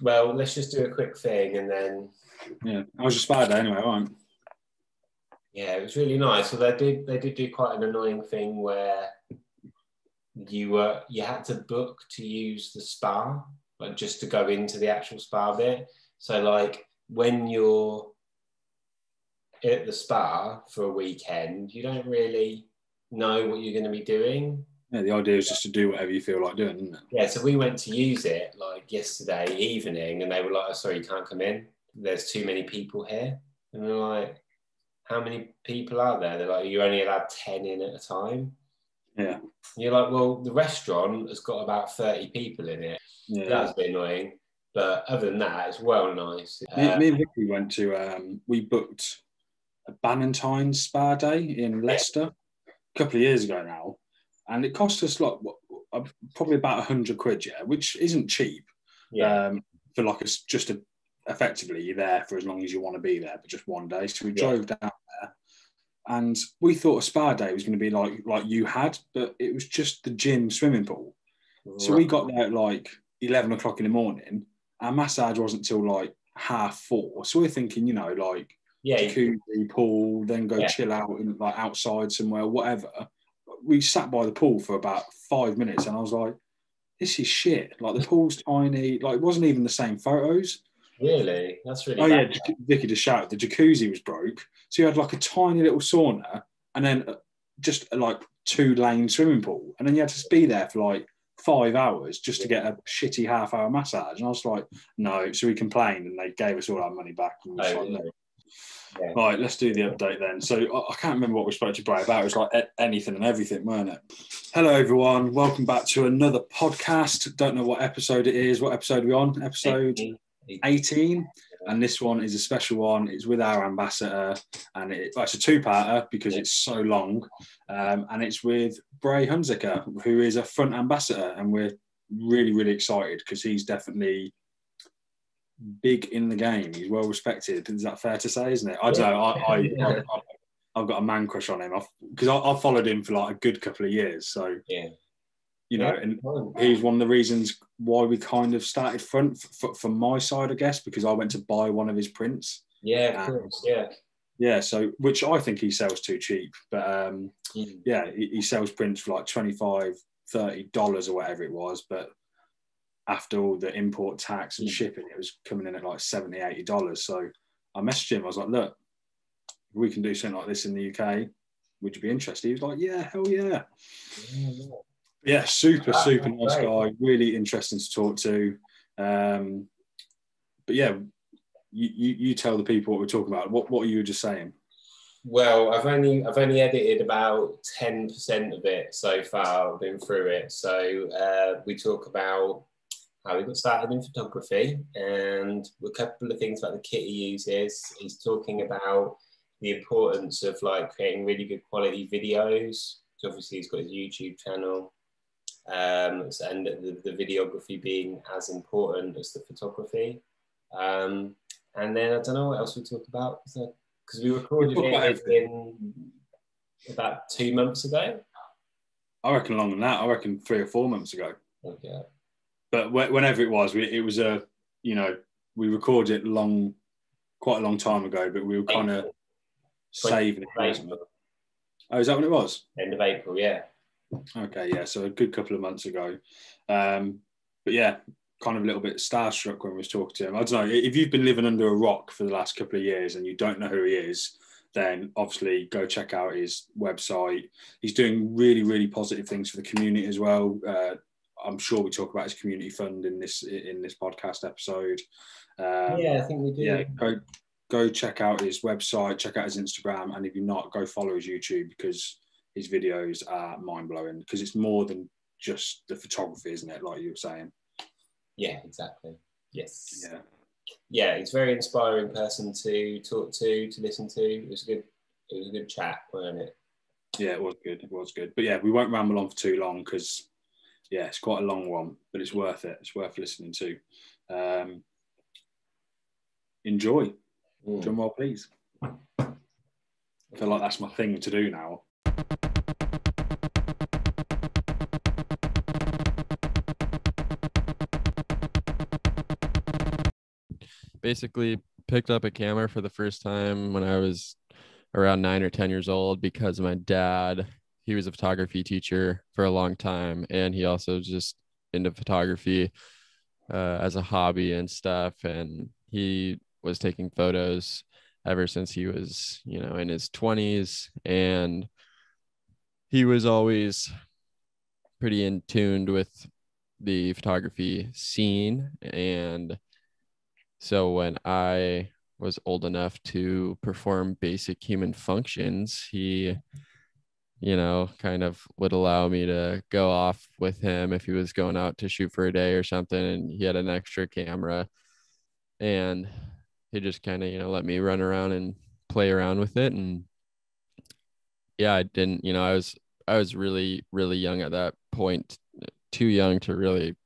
Well, let's just do a quick thing and then... Yeah, I was inspired there anyway, weren't I? Yeah, it was really nice. So they did do quite an annoying thing where you had to book to use the spa, like just to go into the actual spa bit. So like when you're at the spa for a weekend, you don't really know what you're going to be doing. Yeah, the idea is just to do whatever you feel like doing, isn't it? Yeah, so we went to use it like yesterday evening and they were like, oh, sorry, you can't come in. There's too many people here. And we're like, how many people are there? They're like, you're only allowed 10 in at a time. Yeah. And you're like, well, the restaurant has got about 30 people in it. Yeah. That's a bit annoying. But other than that, it's well nice. Me and Vicky went to, we booked a Bannantyne spa day in Leicester a couple of years ago now. And it cost us like probably about 100 quid, yeah, which isn't cheap. Yeah. For like, it's just a, effectively you're there for as long as you want to be there, but just one day. So we drove down there and we thought a spa day was going to be like you had, but it was just the gym swimming pool. Right. So we got there at like 11 o'clock in the morning. Our massage wasn't till like 4:30. So we're thinking, you know, like jacuzzi, pool, then go chill out in, like outside somewhere, whatever. We sat by the pool for about 5 minutes and I was like, this is shit. Like the pool's tiny, like it wasn't even the same photos. Really? That's really bad. Yeah, Vicky just shouted, the jacuzzi was broke. So you had like a tiny little sauna and then just like 2-lane swimming pool. And then you had to be there for like 5 hours just to get a shitty half-hour massage. And I was like, no. So we complained and they gave us all our money back. And was like, no. Yeah. Right, let's do the update then. So I can't remember what we spoke to Bray about. It was like anything and everything, weren't it? Hello, everyone. Welcome back to another podcast. Don't know what episode it is. What episode are we on? Episode... 18, and this one is a special one. It's with our ambassador, and it's a two-parter because it's so long, and it's with Bray Hunziker, who is a front ambassador, and we're really, really excited because he's definitely big in the game. He's well respected. Is that fair to say, isn't it? I don't know. I've got a man crush on him because I've followed him for like a good couple of years. So yeah. You know, and he's one of the reasons why we kind of started Front from my side, I guess, because I went to buy one of his prints. Yeah, of course, yeah. Yeah, so, which I think he sells too cheap. But, yeah, he sells prints for like $25, $30 or whatever it was. But after all the import tax and shipping, it was coming in at like $70, $80. So I messaged him. I was like, look, if we can do something like this in the UK, would you be interested? He was like, yeah, hell yeah. Yeah, super nice guy. Really interesting to talk to. But yeah, you tell the people what we're talking about. What are you just saying? Well, I've only edited about 10% of it so far. I've been through it. So we talk about how we got started in photography and a couple of things about the kit he uses. He's talking about the importance of like creating really good quality videos. So obviously, he's got his YouTube channel. And the videography being as important as the photography. And then I don't know what else we talk about because we recorded it about 2 months ago. I reckon longer than that. I reckon 3 or 4 months ago. Okay. But whenever it was, we recorded it quite a long time ago, but we were kind of saving it. Oh, is that when it was? End of April, yeah. Okay, yeah, so a good couple of months ago. But yeah, kind of a little bit starstruck when we was talking to him. I don't know, if you've been living under a rock for the last couple of years and you don't know who he is, then obviously go check out his website. He's doing really, really positive things for the community as well. I'm sure we talk about his community fund in this podcast episode. Yeah, I think we do. Yeah, go check out his website, check out his Instagram, and if you're not, go follow his YouTube because his videos are mind-blowing because it's more than just the photography, isn't it, like you were saying? Yeah, exactly. Yes. Yeah. Yeah, he's a very inspiring person to talk to listen to. It was a good chat, wasn't it? Yeah, it was good. It was good. But yeah, we won't ramble on for too long because, yeah, it's quite a long one, but it's worth it. It's worth listening to. Enjoy. Drum roll, please. I feel like that's my thing to do now. basically picked up a camera for the first time when I was around 9 or 10 years old because of my dad. He was a photography teacher for a long time, and he also just into photography as a hobby and stuff. And he was taking photos ever since he was, you know, in his 20s, and he was always pretty in tuned with the photography scene. And so when I was old enough to perform basic human functions, he, you know, kind of would allow me to go off with him if he was going out to shoot for a day or something, and he had an extra camera, and he just kind of, you know, let me run around and play around with it. And yeah, I didn't, you know, I was really, really young at that point, too young to really,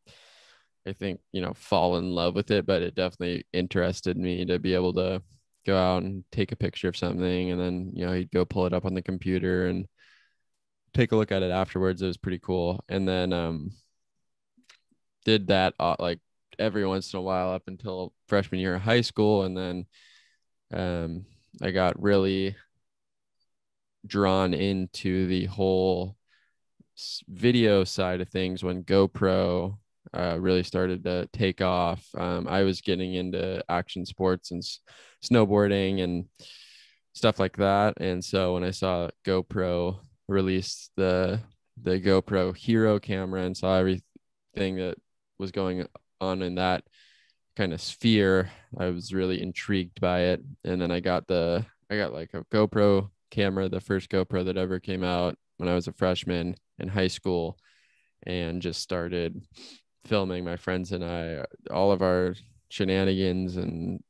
I think, you know, fall in love with it, but it definitely interested me to be able to go out and take a picture of something. And then, you know, he'd go pull it up on the computer and take a look at it afterwards. It was pretty cool. And then did that like every once in a while up until freshman year of high school. And then I got really drawn into the whole video side of things when GoPro really started to take off. I was getting into action sports and snowboarding and stuff like that. And so when I saw GoPro released the GoPro Hero camera and saw everything that was going on in that kind of sphere, I was really intrigued by it. And then I got like a GoPro camera, the first GoPro that ever came out, when I was a freshman in high school, and just started filming my friends and I, all of our shenanigans. And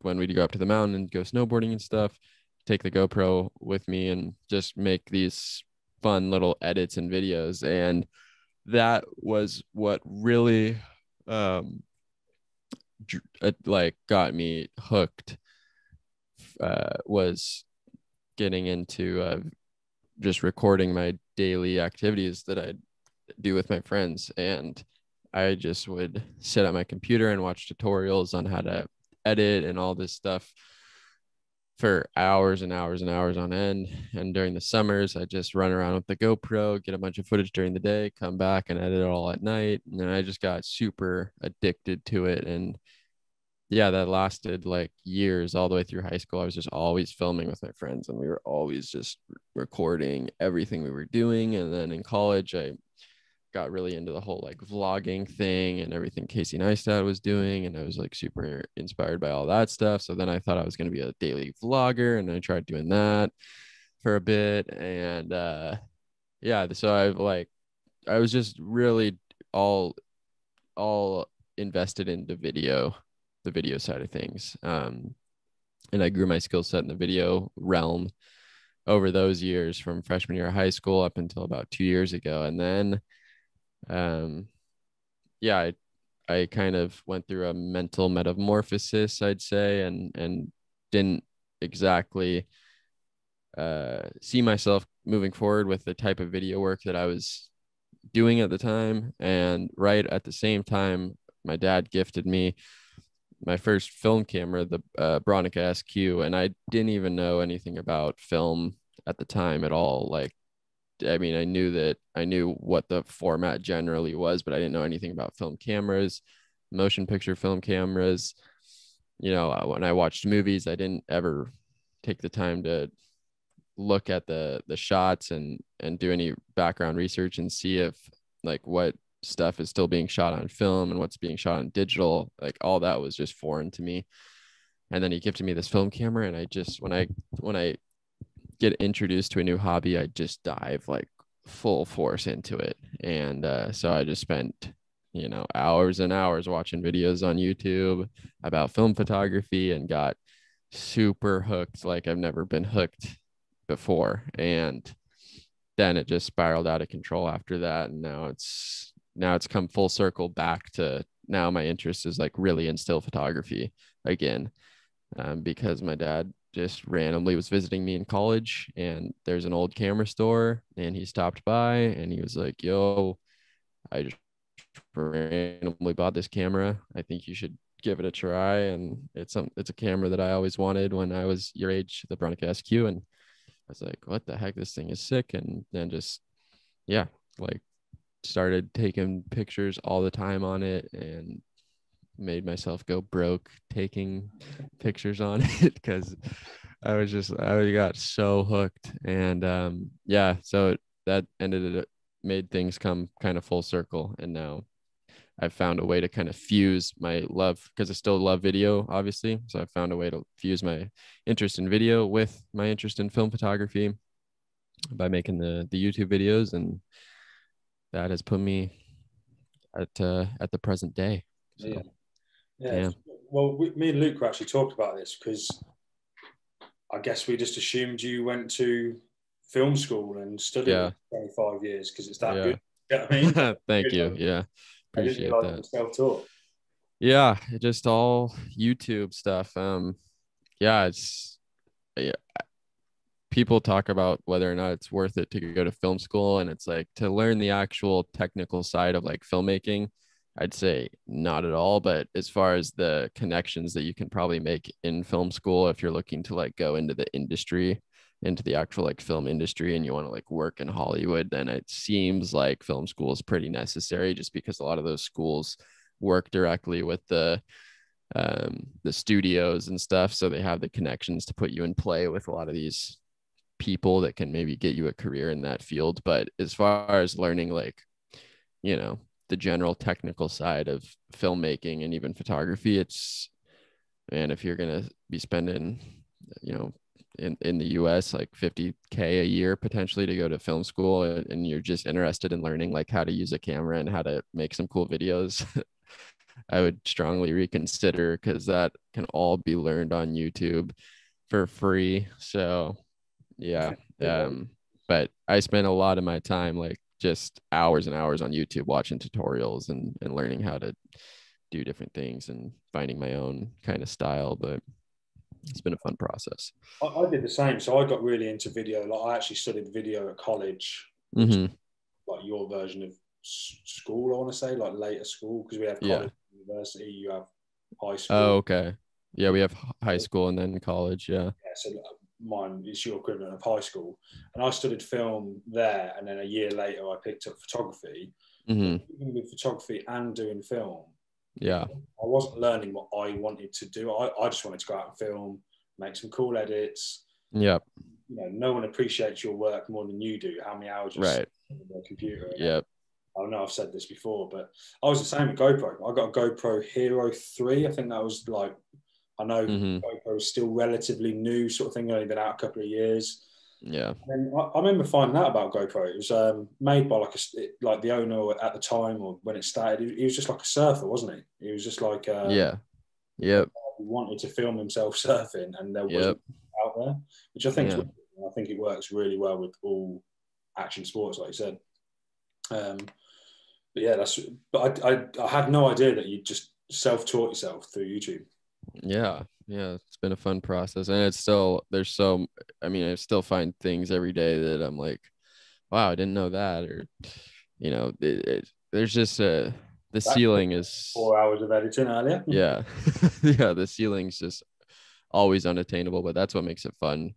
when we'd go up to the mountain and go snowboarding and stuff, take the GoPro with me and just make these fun little edits and videos. And that was what really like got me hooked, was getting into just recording my daily activities that I'd do with my friends. And I just would sit at my computer and watch tutorials on how to edit and all this stuff for hours and hours and hours on end. And during the summers, I just run around with the GoPro, get a bunch of footage during the day, come back and edit it all at night. And then I just got super addicted to it. And yeah, that lasted like years all the way through high school. I was just always filming with my friends, and we were always just recording everything we were doing. And then in college, I got really into the whole like vlogging thing and everything Casey Neistat was doing, and I was like super inspired by all that stuff. So then I thought I was going to be a daily vlogger, and I tried doing that for a bit. And yeah, so I was just really all invested into the video side of things, and I grew my skill set in the video realm over those years from freshman year of high school up until about 2 years ago. And then yeah, I kind of went through a mental metamorphosis, I'd say, and didn't exactly see myself moving forward with the type of video work that I was doing at the time. And right at the same time, my dad gifted me my first film camera, the Bronica SQ, and I didn't even know anything about film at the time at all. Like, I mean, I knew what the format generally was, but I didn't know anything about film cameras, motion picture film cameras. You know, when I watched movies, I didn't ever take the time to look at the shots and do any background research and see if like what stuff is still being shot on film and what's being shot on digital. Like, all that was just foreign to me. And then he gifted me this film camera, and I just, when I get introduced to a new hobby, I just dive like full force into it. And so I just spent, you know, hours and hours watching videos on YouTube about film photography and got super hooked like I've never been hooked before. And then it just spiraled out of control after that. And now it's come full circle back to, now my interest is like really in still photography again, because my dad just randomly was visiting me in college, and there's an old camera store, and he stopped by and he was like, yo, I just randomly bought this camera. I think you should give it a try. And it's a camera that I always wanted when I was your age, the Bronica SQ. And I was like, what the heck, this thing is sick. And then just, yeah, like started taking pictures all the time on it and made myself go broke taking pictures on it because I got so hooked. And yeah, so that made things come kind of full circle. And now I've found a way to kind of fuse my love, because I still love video, obviously. So I found a way to fuse my interest in video with my interest in film photography by making the YouTube videos. And that has put me at the present day. So, yeah. Well, me and Luke were actually talking about this because I guess we just assumed you went to film school and studied for 25 years because it's that good. You know what I mean? Thank you. Yeah. Appreciate that. Self-taught. Yeah. Just all YouTube stuff. Yeah. People talk about whether or not it's worth it to go to film school. And it's like, to learn the actual technical side of like filmmaking, I'd say not at all. But as far as the connections that you can probably make in film school, if you're looking to like go into the industry, into the actual like film industry, and you want to like work in Hollywood, then it seems like film school is pretty necessary, just because a lot of those schools work directly with the studios and stuff. So they have the connections to put you in play with a lot of these people that can maybe get you a career in that field. But as far as learning, like, you know, the general technical side of filmmaking and even photography, it's, man, if you're going to be spending, you know, in the US, like $50K a year potentially to go to film school, and you're just interested in learning like how to use a camera and how to make some cool videos, I would strongly reconsider, because that can all be learned on YouTube for free. So yeah. But I spent a lot of my time, like just hours and hours on YouTube watching tutorials and learning how to do different things and finding my own kind of style. But it's been a fun process. I did the same. So I got really into video. Like I actually studied video at college, like your version of school, I want to say, like later school, because we have college, university, you have high school. Oh, okay. Yeah, we have high school and then college. Yeah. Yeah, so mine is your equivalent of high school. And I studied film there, and then a year later I picked up photography. Even with photography and doing film, I wasn't learning what I wanted to do. I just wanted to go out and film, make some cool edits. Yeah. You know, no one appreciates your work more than you do. How many hours you sit on the computer? Yeah. I know I've said this before, but I was the same with GoPro. I got a GoPro Hero 3. I think that was like, I know GoPro is still relatively new sort of thing, only been out a couple of years. Yeah. And I remember finding out about GoPro. It was made by like the owner at the time, or when it started, he was just like a surfer, wasn't he? He was just like he wanted to film himself surfing, and there wasn't out there, which I think I think it works really well with all action sports, like you said. But yeah, I had no idea that you just self-taught yourself through YouTube. Yeah, it's been a fun process, and it's still, I still find things every day that I'm like, wow, I didn't know that, or, you know, there's just the ceiling is 4 hours of editing earlier. Yeah, the ceiling's just always unattainable, but that's what makes it fun,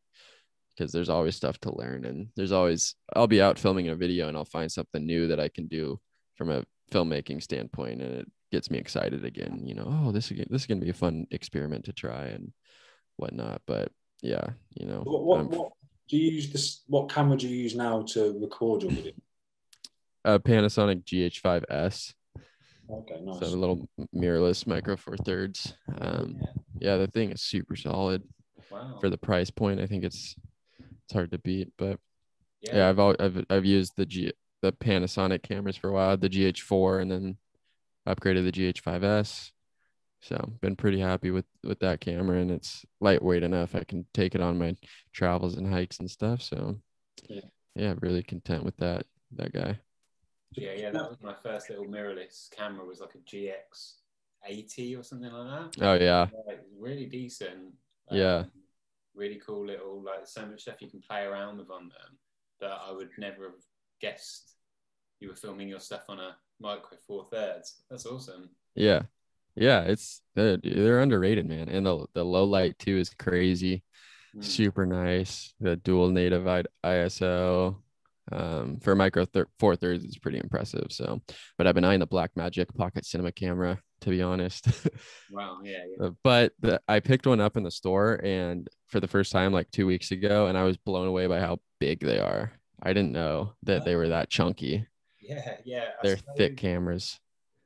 because there's always stuff to learn, and there's always, I'll be out filming a video and I'll find something new that I can do from a filmmaking standpoint, and it gets me excited again, you know, oh, this is going to be a fun experiment to try and whatnot. But yeah, you know, what do you use this? What camera do you use now to record your video? A Panasonic GH5S. Okay, nice. So a little mirrorless Micro Four Thirds. Yeah, the thing is super solid. Wow. For the price point, I think it's hard to beat. But yeah, I've used the Panasonic cameras for a while, the GH4, and then upgraded the GH5S. So been pretty happy with that camera, and it's lightweight enough I can take it on my travels and hikes and stuff. So yeah, really content with that guy. Yeah, that was my first little mirrorless camera, was like a GX80 or something like that. Oh yeah. Like, really decent. Really cool little, like, so much stuff you can play around with on them that I would never have guessed you were filming your stuff on a Micro Four Thirds. That's awesome. Yeah, Yeah, it's they're underrated, man. And the low light too is crazy. Mm. Super nice. The dual native ISO for micro four thirds is pretty impressive. So, but I've been eyeing the Black Magic Pocket Cinema Camera, to be honest. Wow. Yeah. But I picked one up in the store and for the first time like 2 weeks ago, and I was blown away by how big they are. I didn't know that they were that chunky. Yeah. They're thick cameras.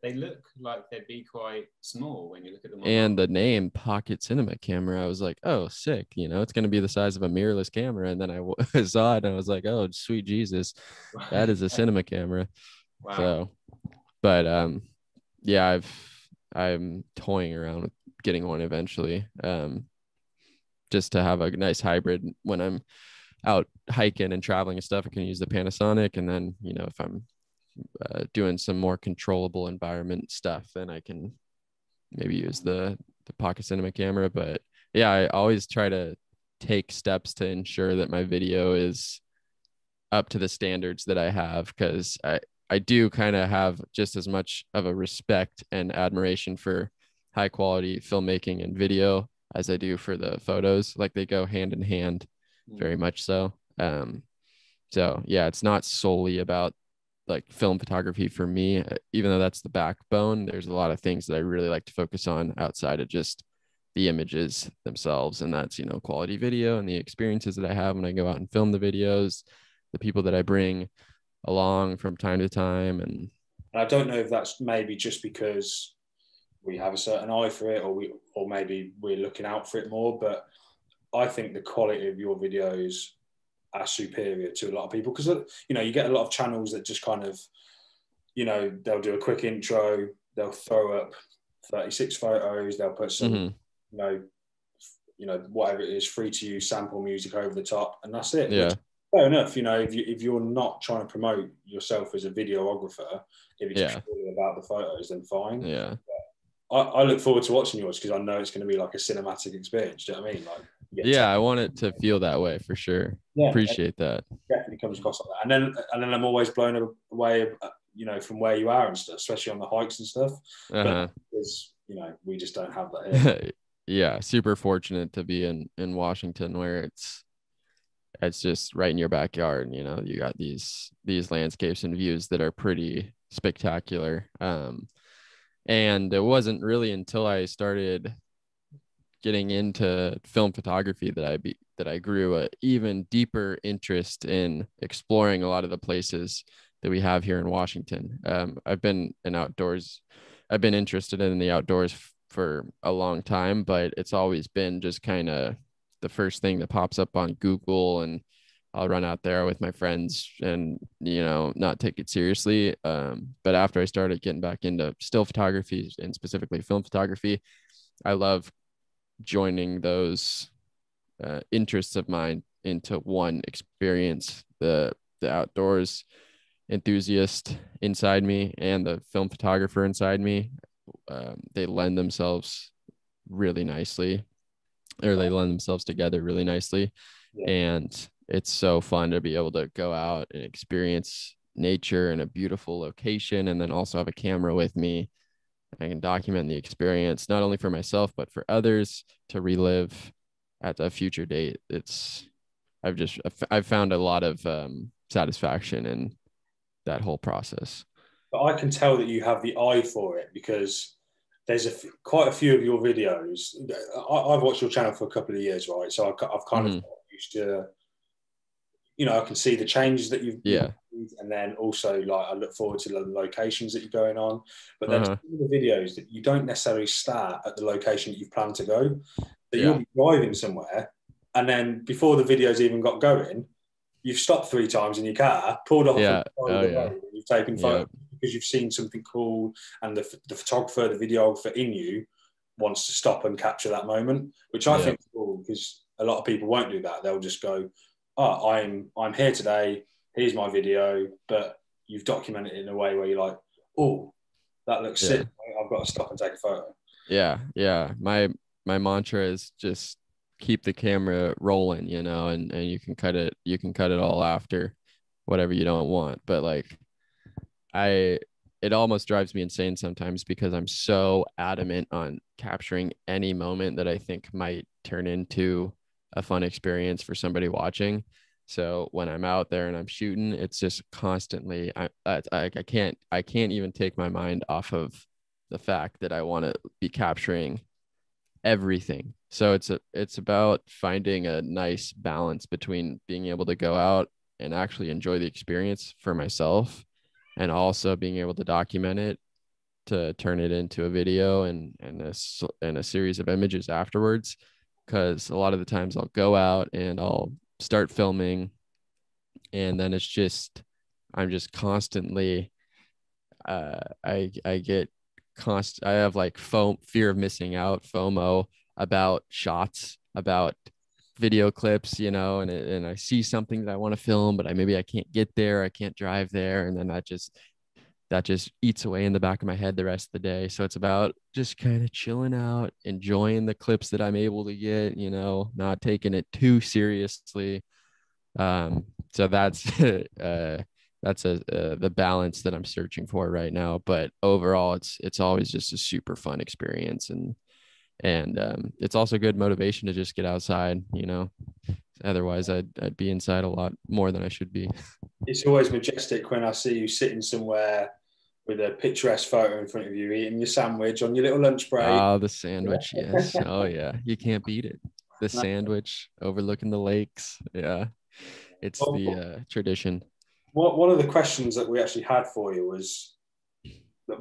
They look like they'd be quite small when you look at them. And the name Pocket Cinema Camera, I was like, oh, sick. You know, it's going to be the size of a mirrorless camera. And then I saw it and I was like, oh, sweet Jesus. That is a cinema camera. Wow. So, but yeah, I'm toying around with getting one eventually. Just to have a nice hybrid when I'm out hiking and traveling and stuff, I can use the Panasonic. And then, you know, if I'm doing some more controllable environment stuff, then I can maybe use the Pocket Cinema Camera. But yeah, I always try to take steps to ensure that my video is up to the standards that I have, because I do kind of have just as much of a respect and admiration for high quality filmmaking and video as I do for the photos. Like they go hand in hand, very much so. So yeah, it's not solely about like film photography for me, even though that's the backbone. There's a lot of things that I really like to focus on outside of just the images themselves. And that's, you know, quality video and the experiences that I have when I go out and film the videos, the people that I bring along from time to time. And I don't know if that's maybe just because we have a certain eye for it, or maybe we're looking out for it more, but I think the quality of your videos are superior to a lot of people, because, you know, you get a lot of channels that just kind of, you know, they'll do a quick intro, they'll throw up 36 photos, they'll put some, you know, whatever it is, free to use sample music over the top, and that's it. Yeah. Which, fair enough, you know, if you're not trying to promote yourself as a videographer, if it's purely about the photos, then fine. Yeah. But I look forward to watching yours because I know it's going to be like a cinematic experience. Do you know what I mean? Like, yeah, I want it to feel that way for sure. Yeah, appreciate that. Definitely comes across like that. And then I'm always blown away, you know, from where you are and stuff, especially on the hikes and stuff. Uh-huh. Because, you know, we just don't have that here. Yeah, super fortunate to be in Washington, where it's just right in your backyard. You know, you got these landscapes and views that are pretty spectacular. And it wasn't really until I started getting into film photography that I grew an even deeper interest in exploring a lot of the places that we have here in Washington. I've been interested in the outdoors for a long time, but it's always been just kind of the first thing that pops up on Google, and I'll run out there with my friends and, you know, not take it seriously. But after I started getting back into still photography and specifically film photography, I love joining those interests of mine into one experience, the outdoors enthusiast inside me and the film photographer inside me. They lend themselves really nicely, or they lend themselves together really nicely. Yeah. And it's so fun to be able to go out and experience nature in a beautiful location, and then also have a camera with me. I can document the experience, not only for myself, but for others to relive at a future date. I've found a lot of satisfaction in that whole process. But I can tell that you have the eye for it, because there's quite a few of your videos. I've watched your channel for a couple of years, right? So I've kind of used to, you know, I can see the changes that you've made, and then also, like, I look forward to the locations that you're going on. But then some of the videos that you don't necessarily start at the location that you've planned to go, that you'll be driving somewhere, and then before the video's even got going, you've stopped 3 times in your car, pulled off, and you've taken photos because you've seen something cool, and the photographer, the videographer in you wants to stop and capture that moment, which I think is cool, because a lot of people won't do that. They'll just go, oh, I'm here today, here's my video, but you've documented it in a way where you're like, oh, that looks sick, I've got to stop and take a photo. Yeah. My mantra is just keep the camera rolling, you know, and you can cut it all after, whatever you don't want. But like, it almost drives me insane sometimes because I'm so adamant on capturing any moment that I think might turn into a fun experience for somebody watching. So when I'm out there and I'm shooting, it's just constantly, I can't even take my mind off of the fact that I want to be capturing everything. So it's about finding a nice balance between being able to go out and actually enjoy the experience for myself, and also being able to document it to turn it into a video and a series of images afterwards. Because a lot of the times I'll go out and I'll start filming, and then it's just, I'm just constantly, I have like fear of missing out, FOMO, about shots, about video clips, you know, and I see something that I want to film, but maybe I can't get there, I can't drive there, and then that just eats away in the back of my head the rest of the day. So it's about just kind of chilling out, enjoying the clips that I'm able to get, you know, not taking it too seriously. So that's the balance that I'm searching for right now. But overall, it's always just a super fun experience, and it's also good motivation to just get outside, you know. Otherwise I'd be inside a lot more than I should be. It's always majestic when I see you sitting somewhere with a picturesque photo in front of you, eating your sandwich on your little lunch break. Oh, the sandwich. Yes. Oh yeah, you can't beat it. The sandwich overlooking the lakes. Yeah, it's the tradition. One of the questions that we actually had for you was,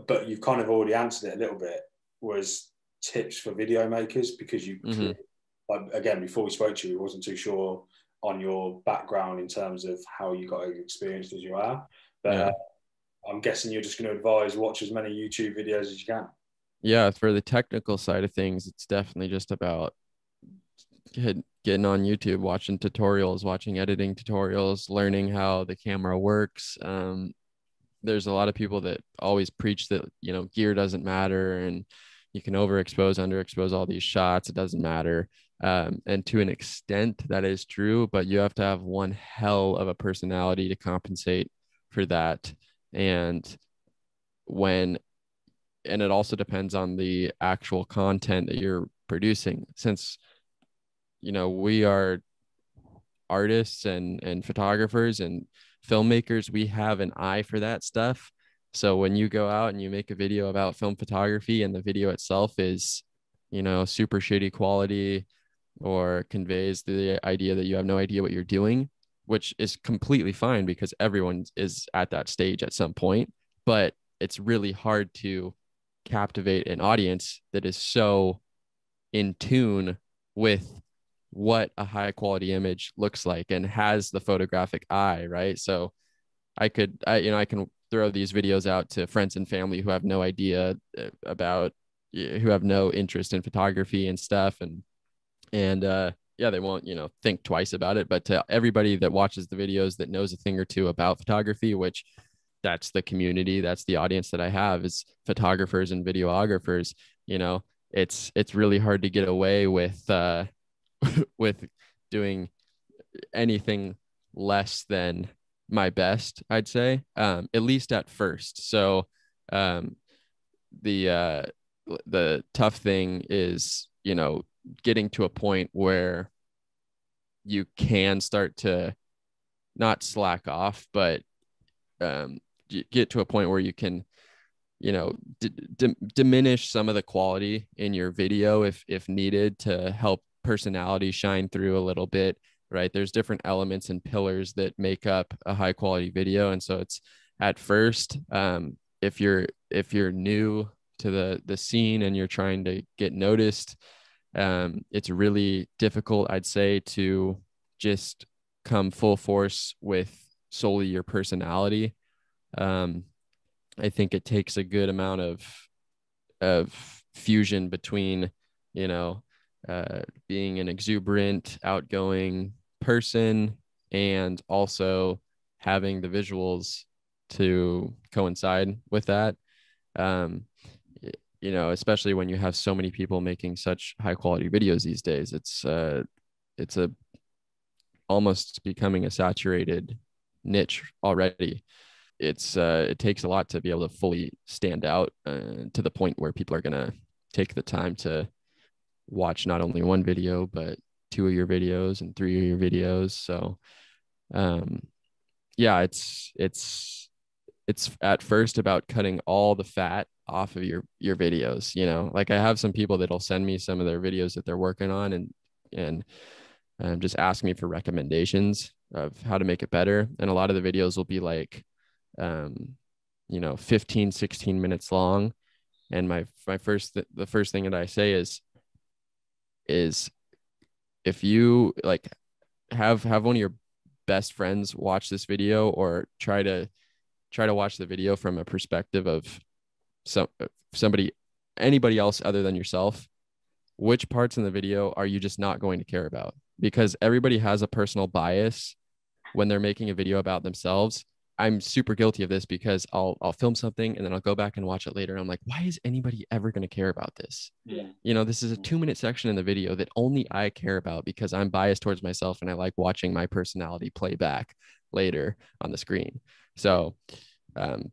but you've kind of already answered it a little bit, was tips for video makers, because you, again, before we spoke to you, we wasn't too sure on your background in terms of how you got as experienced as you are. But yeah, I'm guessing you're just going to advise watch as many YouTube videos as you can. Yeah, for the technical side of things, it's definitely just about getting on YouTube, watching tutorials, watching editing tutorials, learning how the camera works. There's a lot of people that always preach that, you know, gear doesn't matter, and you can overexpose, underexpose all these shots, it doesn't matter. And to an extent that is true, but you have to have one hell of a personality to compensate for that. And it also depends on the actual content that you're producing, since, you know, we are artists and photographers and filmmakers, we have an eye for that stuff. So when you go out and you make a video about film photography and the video itself is, you know, super shitty quality or conveys the idea that you have no idea what you're doing, which is completely fine because everyone is at that stage at some point, but it's really hard to captivate an audience that is so in tune with what a high quality image looks like and has the photographic eye, right? So I can throw these videos out to friends and family who have no idea about, who have no interest in photography and stuff. And yeah, they won't, you know, think twice about it, but to everybody that watches the videos that knows a thing or two about photography, which that's the community, that's the audience that I have, is photographers and videographers, you know, it's really hard to get away with, with doing anything less than my best, I'd say, at least at first. So the tough thing is, you know, getting to a point where you can start to not slack off, but get to a point where you can, you know, diminish some of the quality in your video if needed to help personality shine through a little bit. Right, there's different elements and pillars that make up a high quality video, and so it's at first, if you're new to the scene and you're trying to get noticed, it's really difficult, I'd say, to just come full force with solely your personality. I think it takes a good amount of fusion between, you know, being an exuberant, outgoing person and also having the visuals to coincide with that. You know, especially when you have so many people making such high quality videos these days, it's almost becoming a saturated niche already. it's it takes a lot to be able to fully stand out to the point where people are going to take the time to watch not only one video, but two of your videos and three of your videos. So yeah, it's at first about cutting all the fat off of your videos, you know, like I have some people that'll send me some of their videos that they're working on and just ask me for recommendations of how to make it better. And a lot of the videos will be like, you know, 15, 16 minutes long. And the first thing that I say is if you like have one of your best friends watch this video, or try to watch the video from a perspective of anybody else other than yourself, which parts in the video are you just not going to care about? Because everybody has a personal bias when they're making a video about themselves. I'm super guilty of this because I'll film something and then I'll go back and watch it later. And I'm like, why is anybody ever going to care about this? Yeah. You know, this is a 2-minute section in the video that only I care about because I'm biased towards myself and I like watching my personality play back later on the screen. So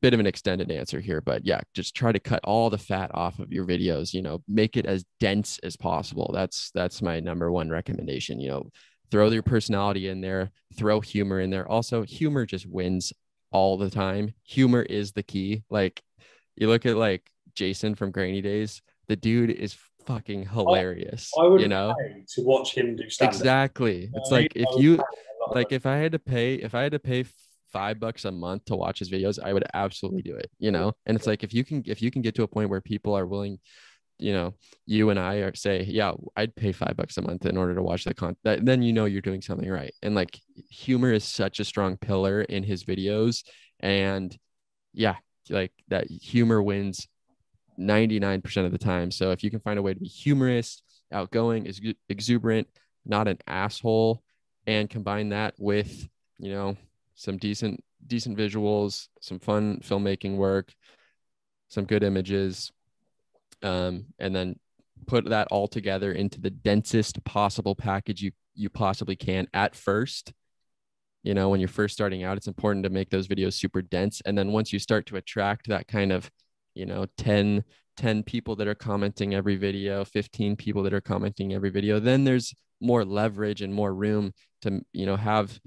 bit of an extended answer here, but yeah, just try to cut all the fat off of your videos, you know, make it as dense as possible. That's my number one recommendation, you know, throw your personality in there, throw humor in there. Also, humor just wins all the time. Humor is the key. Like you look at like Jason from Grainy Days, the dude is fucking hilarious. I would, you know, pay to watch him do stand-up. Exactly. It's like, if I had to pay $5 a month to watch his videos, I would absolutely do it, you know? And it's like, if you can get to a point where people are willing, you know, you and I are say, yeah, I'd pay $5 a month in order to watch the content, then, you know, you're doing something right. And like humor is such a strong pillar in his videos. And yeah, like that humor wins 99% of the time. So if you can find a way to be humorous, outgoing, exuberant, not an asshole, and combine that with, you know, some decent visuals, some fun filmmaking work, some good images, and then put that all together into the densest possible package you possibly can at first. You know, when you're first starting out, it's important to make those videos super dense. And then once you start to attract that kind of, you know, 10 people that are commenting every video, 15 people that are commenting every video, then there's more leverage and more room to, you know, have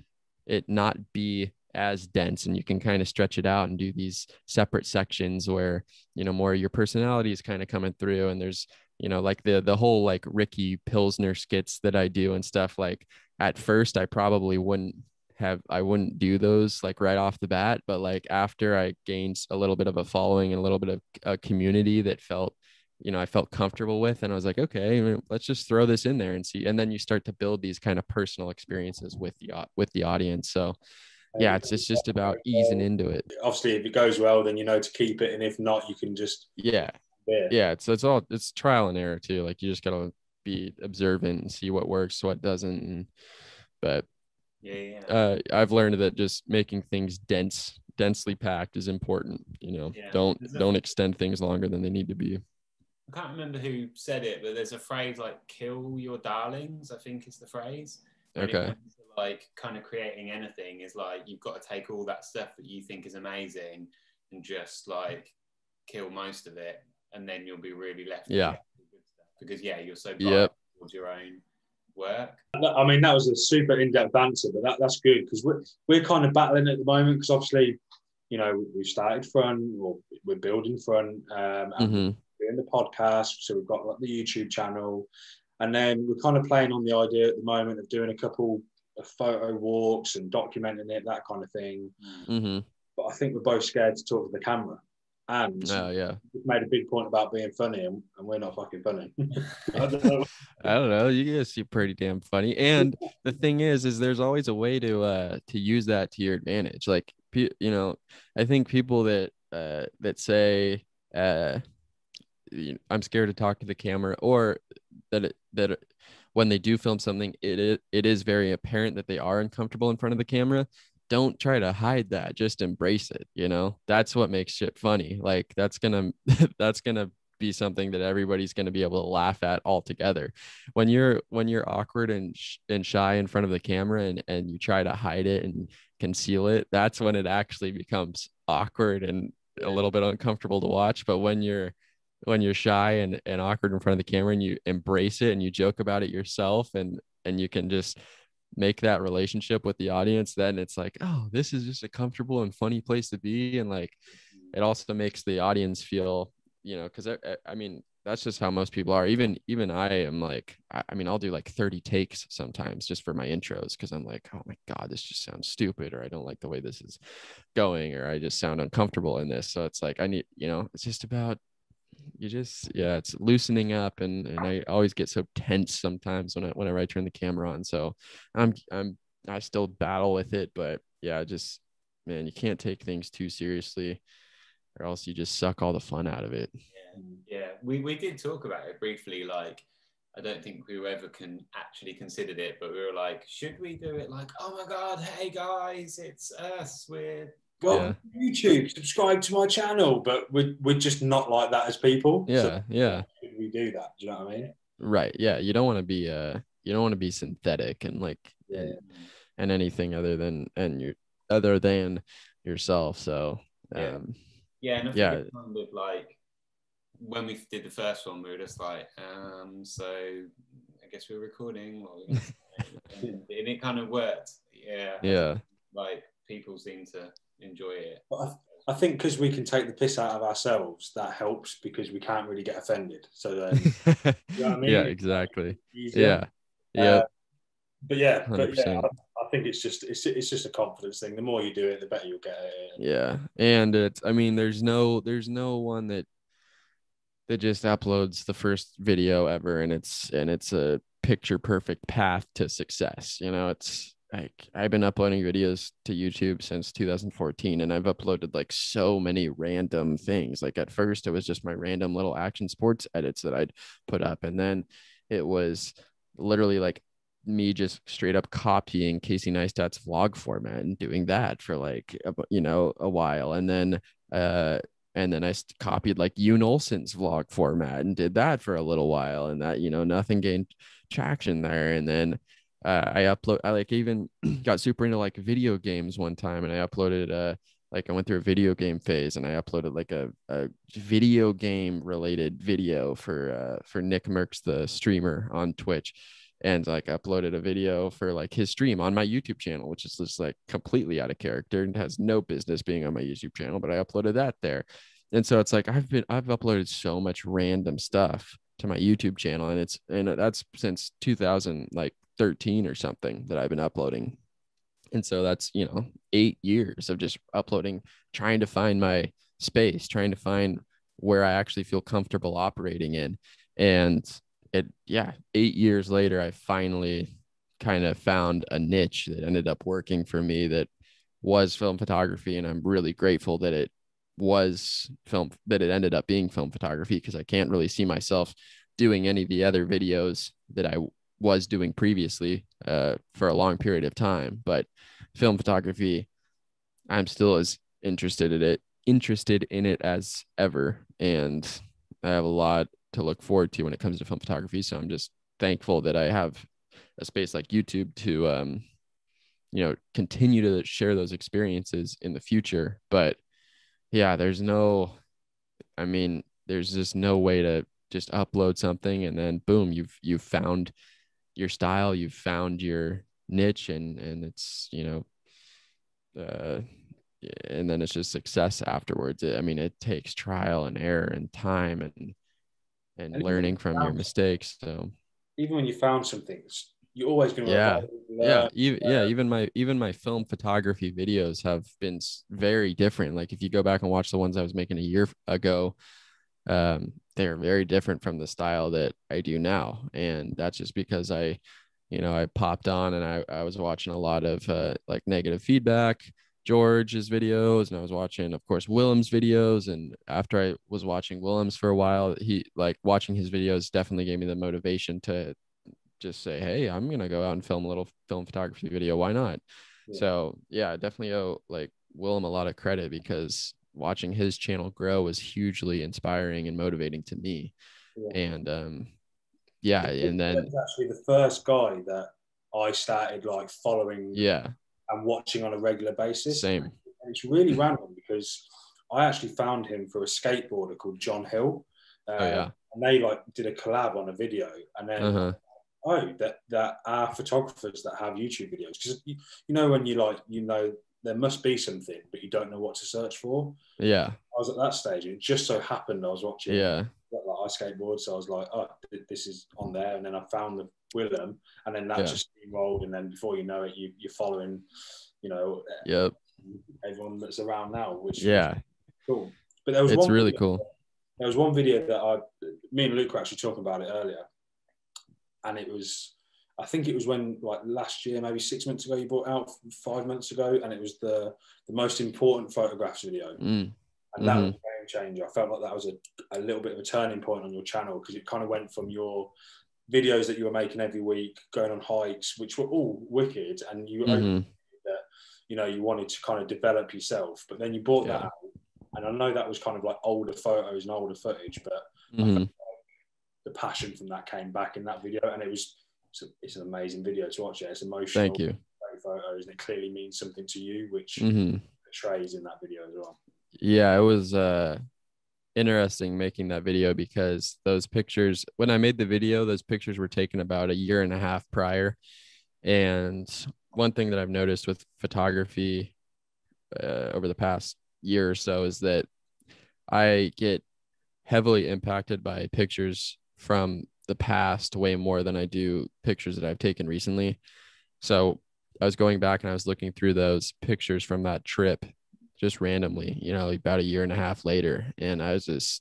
it not be as dense, and you can kind of stretch it out and do these separate sections where, you know, more your personality is kind of coming through. And there's, you know, like the whole like Ricky Pilsner skits that I do and stuff. Like at first I probably wouldn't do those like right off the bat, but like after I gained a little bit of a following and a little bit of a community that felt, you know, I felt comfortable with, and I was like, okay, let's just throw this in there and see. And then you start to build these kind of personal experiences with the audience. So yeah, it's just about easing into it. Obviously, if it goes well, then you know to keep it, and if not, you can just yeah. So it's trial and error too. Like you just gotta be observant and see what works, what doesn't. But yeah. I've learned that just making things densely packed is important. You know, yeah. Don't extend things longer than they need to be. I can't remember who said it, but there's a phrase like "kill your darlings," I think is the phrase. Okay. Like kind of creating anything is like you've got to take all that stuff that you think is amazing and just like kill most of it, and then you'll be really left with good stuff because you're so biased towards your own work. I mean, that was a super in-depth answer, but that's good because we're kind of battling at the moment because obviously, you know, we've started Front, or we're building Front, in the podcast, so we've got like the YouTube channel, and then we're kind of playing on the idea at the moment of doing a couple of photo walks and documenting it, that kind of thing. But I think we're both scared to talk to the camera, and we've made a big point about being funny, and we're not fucking funny. I don't know, you guys seem pretty damn funny, and the thing is there's always a way to use that to your advantage. Like, you know, I think people that say I'm scared to talk to the camera, or that when they do film something, it is very apparent that they are uncomfortable in front of the camera. Don't try to hide that. Just embrace it. You know, that's what makes shit funny. Like that's gonna be something that everybody's gonna be able to laugh at all together. When you're awkward and shy in front of the camera and you try to hide it and conceal it, that's when it actually becomes awkward and a little bit uncomfortable to watch. But when you're shy and awkward in front of the camera and you embrace it and you joke about it yourself and you can just make that relationship with the audience, then it's like, oh, this is just a comfortable and funny place to be. And like, it also makes the audience feel, you know, because I mean, that's just how most people are. Even I am like, I mean, I'll do like 30 takes sometimes just for my intros, because I'm like, oh my God, this just sounds stupid, or I don't like the way this is going, or I just sound uncomfortable in this. So it's like, I need, you know, it's just about, you just, yeah, it's loosening up. And I always get so tense sometimes whenever I turn the camera on. So I still battle with it, but yeah, just, man, you can't take things too seriously, or else you just suck all the fun out of it. Yeah, we did talk about it briefly. Like, I don't think we ever can actually considered it, but we were like, should we do it? Like, oh my God, hey guys, it's us. We're on YouTube, subscribe to my channel. But we're just not like that as people. Yeah, so yeah. Should we do that? Do you know what I mean? Right. Yeah, you don't want to be synthetic and like and anything other than yourself. So I think it's kind of like, when we did the first one, we were just like, so I guess we're recording. And it kind of worked. Yeah. Yeah. Like, people seem to enjoy it. But I think because we can take the piss out of ourselves, that helps, because we can't really get offended. So then, you know what I mean? Yeah, exactly. Yeah. Yeah. But yeah, 100%. But yeah, I think it's just a confidence thing. The more you do it, the better you'll get it. Yeah. And it's, I mean, there's no one that just uploads the first video ever and it's a picture perfect path to success. You know, it's like, I've been uploading videos to YouTube since 2014, and I've uploaded like so many random things. Like, at first it was just my random little action sports edits that I'd put up, and then it was literally like me just straight up copying Casey Neistat's vlog format and doing that for like, you know, a while. And then I copied like Yoon Olsen's vlog format and did that for a little while, and that, you know, nothing gained traction there. And then I like even got super into like video games one time, and I uploaded I went through a video game phase, and I uploaded like a video game related video for Nick Merckx, the streamer on Twitch, and like uploaded a video for like his stream on my YouTube channel, which is just like completely out of character and has no business being on my YouTube channel, but I uploaded that there. And so it's like, I've uploaded so much random stuff to my YouTube channel, and that's since 2013 or something that I've been uploading. And so that's, you know, 8 years of just uploading, trying to find my space, trying to find where I actually feel comfortable operating in. And 8 years later, I finally kind of found a niche that ended up working for me, that was film photography. And I'm really grateful that it ended up being film photography, because I can't really see myself doing any of the other videos that I was doing previously for a long period of time. But film photography, I'm still as interested in it as ever. And I have a lot to look forward to when it comes to film photography. So I'm just thankful that I have a space like YouTube to, you know, continue to share those experiences in the future. But yeah, there's just no way to just upload something and then boom, you've found your style, you've found your niche, and it's, you know, and then it's just success afterwards. I mean, it takes trial and error and time and learning from your mistakes. So even when you found some things, you're always going to even my film photography videos have been very different. Like, if you go back and watch the ones I was making a year ago, they're very different from the style that I do now. And that's just because I popped on and I was watching a lot of like Negative Feedback, George's videos, and I was watching, of course, Willem's videos. And after I was watching Willem's for a while, watching his videos definitely gave me the motivation to just say, hey, I'm gonna go out and film a little film photography video, why not? Yeah. So yeah, I definitely owe like Willem a lot of credit, because watching his channel grow was hugely inspiring and motivating to me. Yeah. And and then actually the first guy that I started like following and watching on a regular basis. Same. And it's really random, because because I actually found him through a skateboarder called John Hill. And they like did a collab on a video, and then that are photographers that have YouTube videos, because you know when you like, you know, there must be something, but you don't know what to search for. Yeah, I was at that stage. It just so happened I was watching. Yeah, like, I skateboard, so I was like, oh, this is on there, and then I found the Willem, and then that just rolled, and then before you know it, you're following, you know, everyone that's around now, which is cool. But there was it's one really cool. There was one video that me and Luke were actually talking about it earlier, and it was, I think it was when, like, last year, maybe 6 months ago, you brought out 5 months ago, and it was the most important photographs video, and that was a game changer. I felt like that was a little bit of a turning point on your channel, because it kind of went from your videos that you were making every week, going on hikes, which were all wicked, and you that, you know, you wanted to kind of develop yourself, but then you brought that out. And I know that was kind of like older photos and older footage, but I felt like the passion from that came back in that video. And it was, it's an amazing video to watch. It's emotional. Thank you. Photos, and it clearly means something to you, which portrays in that video as well. Yeah, it was interesting making that video, because those pictures, when I made the video, those pictures were taken about a year and a half prior. And one thing that I've noticed with photography over the past year or so is that I get heavily impacted by pictures from the past way more than I do pictures that I've taken recently. So I was going back and I was looking through those pictures from that trip just randomly, you know, about a year and a half later. And I was just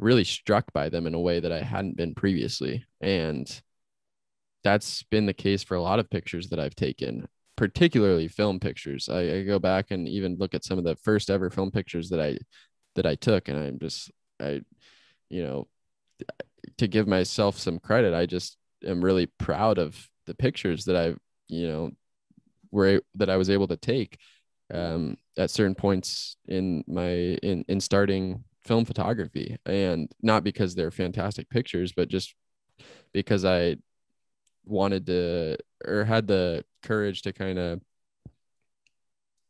really struck by them in a way that I hadn't been previously. And that's been the case for a lot of pictures that I've taken, particularly film pictures. I go back and even look at some of the first ever film pictures that I took, and I'm just, you know, to give myself some credit, I just am really proud of the pictures that I, you know, that I was able to take at certain points in my, in starting film photography. And not because they're fantastic pictures, but just because I wanted to, or had the courage to kind of,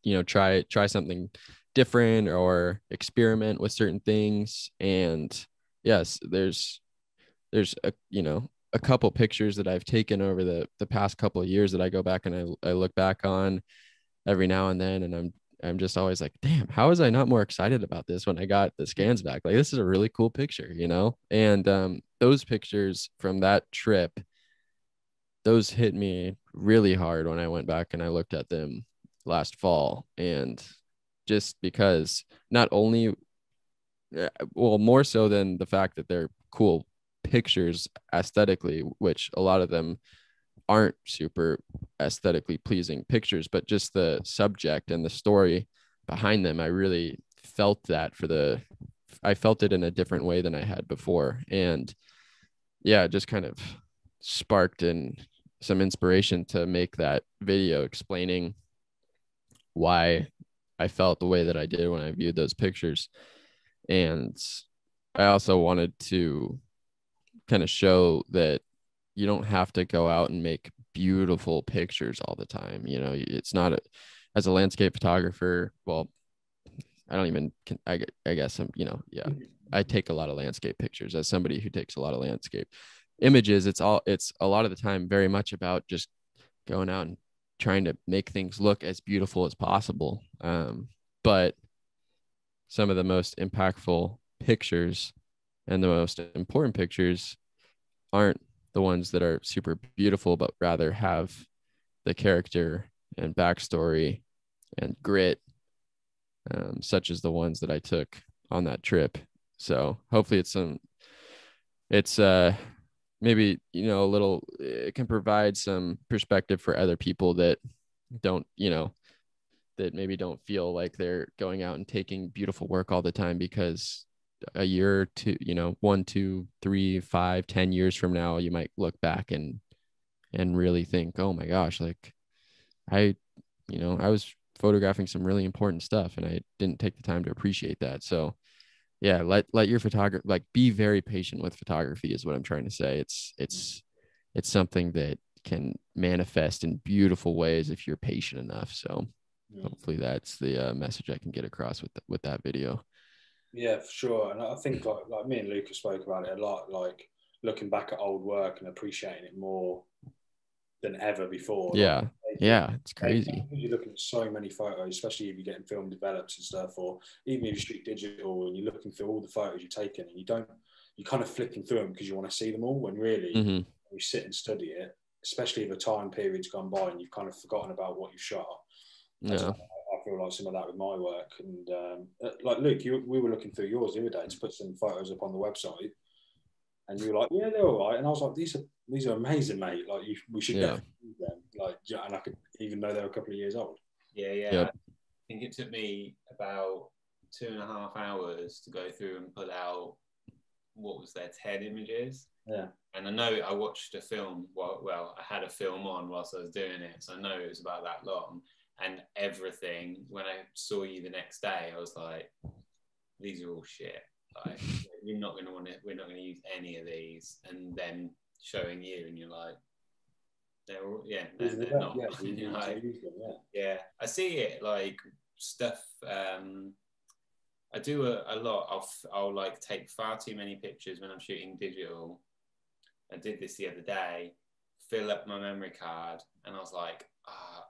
you know, try something different or experiment with certain things. And yes, there's a, you know, a couple pictures that I've taken over the past couple of years that I go back and I look back on every now and then, and I'm just always like, damn, how was I not more excited about this when I got the scans back? Like, this is a really cool picture, you know. And those pictures from that trip, those hit me really hard when I went back and I looked at them last fall. And just because, not only, well, more so than the fact that they're cool pictures aesthetically, which a lot of them aren't super aesthetically pleasing pictures, but just the subject and the story behind them, I really felt that I felt it in a different way than I had before. And yeah, it just kind of sparked and some inspiration to make that video explaining why I felt the way that I did when I viewed those pictures. And I also wanted to kind of show that you don't have to go out and make beautiful pictures all the time. You know, it's not as a landscape photographer. Well, I guess I'm, you know, yeah, I take a lot of landscape pictures. As somebody who takes a lot of landscape images, it's a lot of the time very much about just going out and trying to make things look as beautiful as possible, but some of the most impactful pictures and the most important pictures aren't the ones that are super beautiful, but rather have the character and backstory and grit, such as the ones that I took on that trip. So hopefully maybe, you know, it can provide some perspective for other people that don't, you know, that maybe don't feel like they're going out and taking beautiful work all the time, because a year or two, you know, 1, 2, 3, 5, 10 years from now, you might look back and really think, oh my gosh, like I was photographing some really important stuff and I didn't take the time to appreciate that. So yeah, let your photographer, like, be very patient with photography is what I'm trying to say. It's something that can manifest in beautiful ways if you're patient enough. So Hopefully that's the message I can get across with that video. Yeah, for sure. And I think like me and Lucas spoke about it a lot, like looking back at old work and appreciating it more than ever before. Yeah. Like, yeah, it's crazy. You're looking at so many photos, especially if you're getting film developed and stuff, or even if you shoot digital and you're looking through all the photos you're taking and you don't, you're kind of flicking through them because you want to see them all, when really you sit and study it, especially if a time period's gone by and you've kind of forgotten about what you shot. Yeah. I feel like some of that with my work. And like Luke, we were looking through yours the other day to put some photos up on the website, and you were like, yeah, they're all right. And I was like, these are amazing, mate. Like we should definitely do them. Like, and I could, even though they're a couple of years old. Yeah, yeah. Yep. I think it took me about 2.5 hours to go through and pull out what was there, 10 images. Yeah. And I know I watched a film, well, I had a film on whilst I was doing it, so I know it was about that long. And everything, when I saw you the next day, I was like, these are all shit. Like, you're not going to want to, we're not going to use any of these. And then showing you, and you're like, they're all, yeah, they're not. Yeah, you're like, yeah, I see it, like, stuff, I do a lot. I'll like take far too many pictures when I'm shooting digital. I did this the other day, fill up my memory card, and I was like,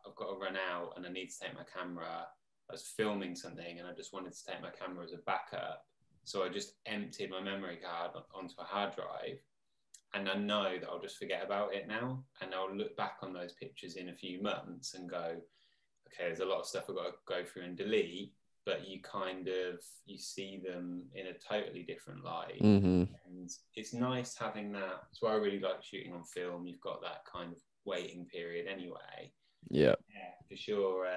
I've got to run out and I need to take my camera. I was filming something and I just wanted to take my camera as a backup. So I just emptied my memory card onto a hard drive, and I know that I'll just forget about it now. And I'll look back on those pictures in a few months and go, okay, there's a lot of stuff I've got to go through and delete, but you kind of, you see them in a totally different light. And it's nice having that. That's why I really like shooting on film. You've got that kind of waiting period anyway. Yeah, yeah, for sure.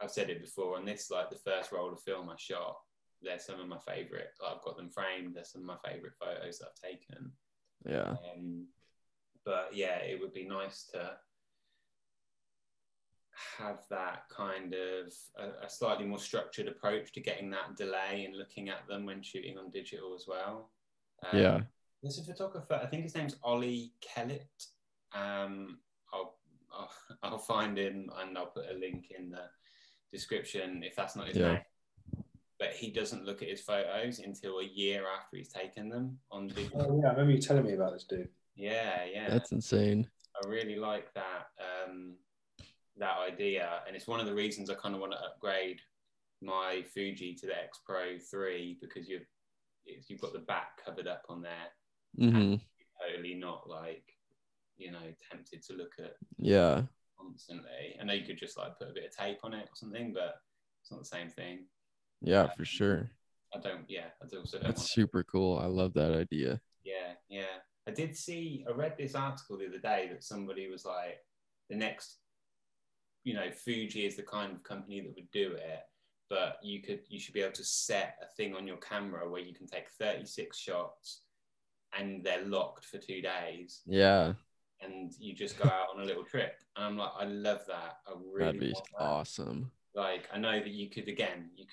I've said it before on this, like the first roll of film I shot, they're some of my favorite. Like, I've got them framed, they're some of my favorite photos that I've taken. Yeah. But yeah, it would be nice to have that kind of a slightly more structured approach to getting that delay and looking at them when shooting on digital as well. Yeah, there's a photographer, I think his name's Ollie Kellett. I'll find him and I'll put a link in the description if that's not his name. But he doesn't look at his photos until a year after he's taken them on digital. Oh yeah, I remember you telling me about this dude. Yeah, yeah, that's insane. I really like that that idea, and it's one of the reasons I kind of want to upgrade my Fuji to the X Pro 3, because you've got the back covered up on there, and you're totally not, like, you know, tempted to look at constantly. I know you could just like put a bit of tape on it or something, but it's not the same thing. Yeah, for sure. That's super cool. I love that idea. Yeah, yeah. I read this article the other day that somebody was like, the next, you know, Fuji is the kind of company that would do it, but you should be able to set a thing on your camera where you can take 36 shots and they're locked for 2 days. Yeah. And you just go out on a little trip. And I'm like, I love that. I really That'd be want that. Awesome. Like, I know that you could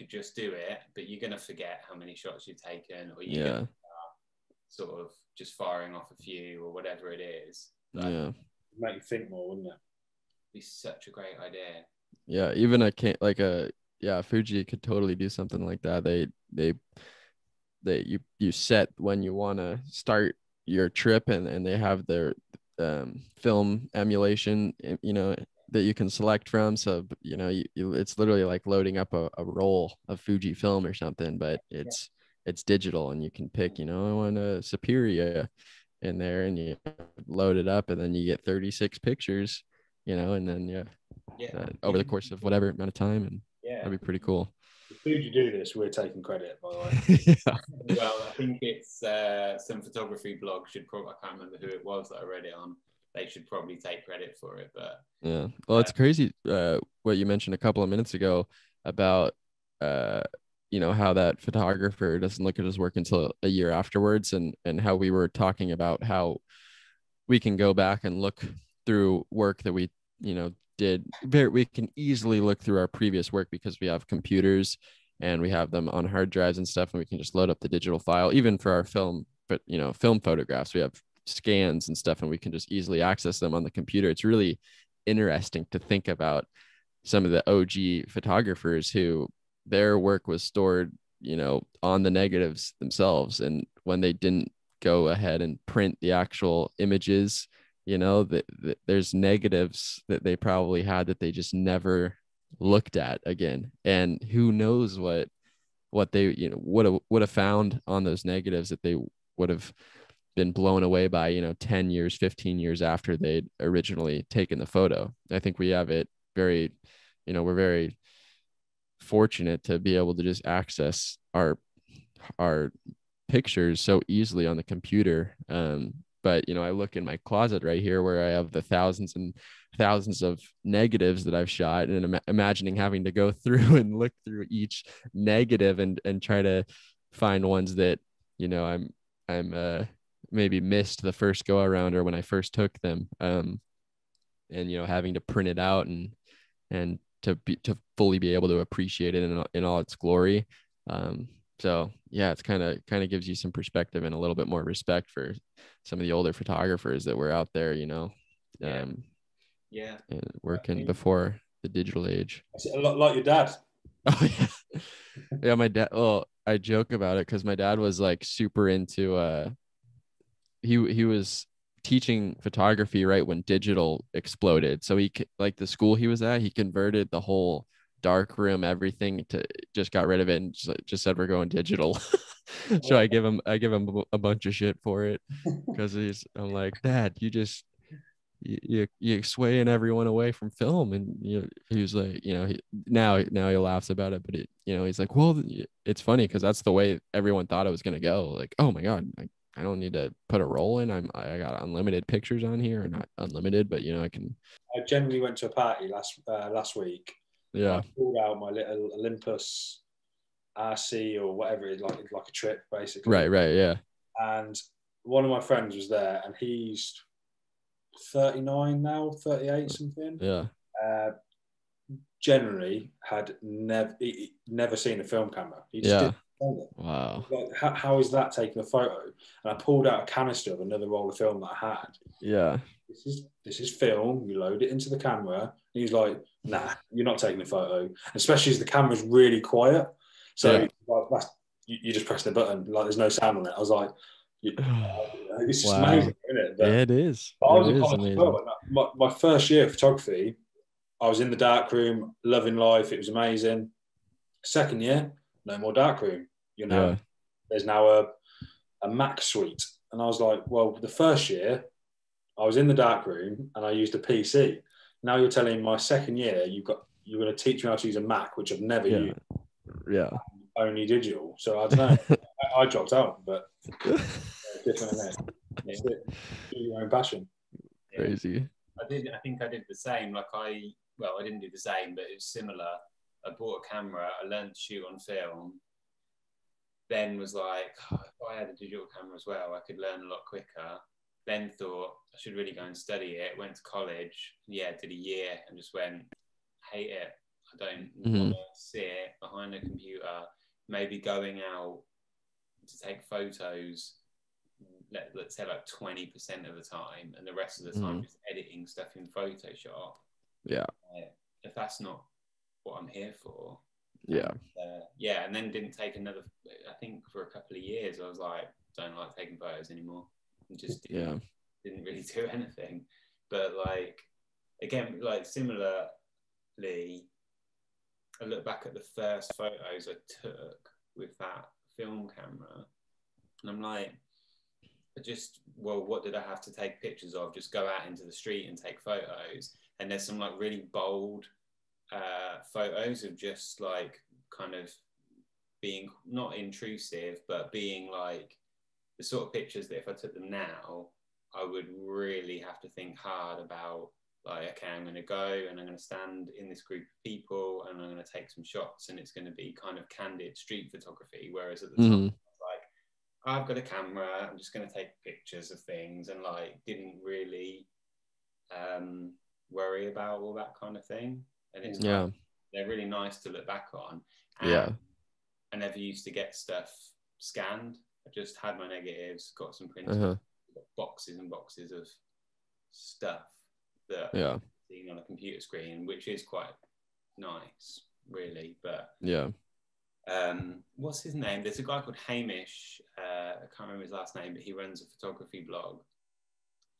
just do it, but you're going to forget how many shots you've taken, or you're going to sort of just firing off a few or whatever it is. Like, yeah. Make you think more, wouldn't it? It'd be such a great idea. Yeah. Even Fuji could totally do something like that. That you set when you want to start your trip, and they have their film emulation, you know, that you can select from. So, you know, it's literally like loading up a roll of Fujifilm or something, but it's digital, and you can pick, you know, I want a Superior in there, and you load it up, and then you get 36 pictures, you know, and then over the course of whatever amount of time, and that'd be pretty cool. If you do this, we're taking credit, by the way. Well, I think it's some photography blog should probably, I can't remember who it was that I read it on, they should probably take credit for it. But yeah, well, it's crazy what you mentioned a couple of minutes ago about you know, how that photographer doesn't look at his work until a year afterwards, and how we were talking about how we can go back and look through work that we, you know, we can easily look through our previous work because we have computers and we have them on hard drives and stuff, and we can just load up the digital file. Even for our film, but you know, film photographs, we have scans and stuff, and we can just easily access them on the computer. It's really interesting to think about some of the OG photographers who their work was stored, you know, on the negatives themselves. And when they didn't go ahead and print the actual images, you know, there's negatives that they probably had that they just never looked at again. And who knows what they, you know, would have found on those negatives that they would have been blown away by, you know, 10 years, 15 years after they'd originally taken the photo. I think we have it very, you know, we're very fortunate to be able to just access our pictures so easily on the computer. But, you know, I look in my closet right here where I have the thousands and thousands of negatives that I've shot, and imagining having to go through and look through each negative and try to find ones that, you know, I'm maybe missed the first go around or when I first took them. And, you know, having to print it out and to fully be able to appreciate it in all its glory. So yeah, it's kind of gives you some perspective and a little bit more respect for some of the older photographers that were out there, you know, working before the digital age. A lot like your dad. Oh yeah. Yeah. My dad, well, I joke about it because my dad was like super into, he was teaching photography right when digital exploded. So he, like the school he was at, he converted the whole dark room, everything, to just got rid of it and just said we're going digital. So I give him a bunch of shit for it because I'm like, Dad, you swaying everyone away from film. And you know, he was like, you know, now he laughs about it, but it, you know, he's like, well, it's funny because that's the way everyone thought it was gonna go. Like, oh my god, I don't need to put a roll in. I got unlimited pictures on here, or not unlimited, but you know, I can. I generally went to a party last week. Yeah. I pulled out my little Olympus RC or whatever, it's like a trip basically. Right, yeah. And one of my friends was there, and he's 39 now, 38 something. Yeah. Generally had never seen a film camera. He just didn't film it. Wow. Like, how is that taking a photo? And I pulled out a canister of another roll of film that I had. Yeah. This is film. You load it into the camera. And he's like, nah, you're not taking a photo, especially as the camera's really quiet. So like, you just press the button, like there's no sound on it. I was like, this is amazing, isn't it? But, yeah, it is. But I was a college photo. My first year of photography, I was in the dark room, loving life. It was amazing. Second year, no more dark room. You know, there's now a Mac suite. And I was like, well, the first year, I was in the dark room and I used a PC. Now you're telling me my second year you're going to teach me how to use a Mac, which I've never used. Yeah. Only digital. So I don't know. I dropped out, but it's different, isn't it? It's your own passion. Yeah. Crazy. I think I did the same. Like I didn't do the same, but it's similar. I bought a camera. I learned to shoot on film. Then was like, if I had a digital camera as well, I could learn a lot quicker. Then thought I should really go and study it. Went to college, did a year and just went, hate it. I don't want to sit behind a computer. Maybe going out to take photos, let's say like 20% of the time, and the rest of the time just editing stuff in Photoshop. Yeah. If that's not what I'm here for. Yeah. And then didn't take another. I think for a couple of years, I was like, don't like taking photos anymore. Just didn't really do anything, but like again, like similarly, I look back at the first photos I took with that film camera, and I'm like, what did I have to take pictures of? Just go out into the street and take photos. And there's some like really bold photos of just like kind of being not intrusive, but being like the sort of pictures that if I took them now, I would really have to think hard about, like, okay, I'm going to go and I'm going to stand in this group of people and I'm going to take some shots, and it's going to be kind of candid street photography. Whereas at the time, I was like, I've got a camera, I'm just going to take pictures of things, and like didn't really worry about all that kind of thing. And it's like, they're really nice to look back on. And I never used to get stuff scanned. I just had my negatives, got some prints, boxes and boxes of stuff that I'm seeing on a computer screen, which is quite nice, really. But yeah, what's his name? There's a guy called Hamish. I can't remember his last name, but he runs a photography blog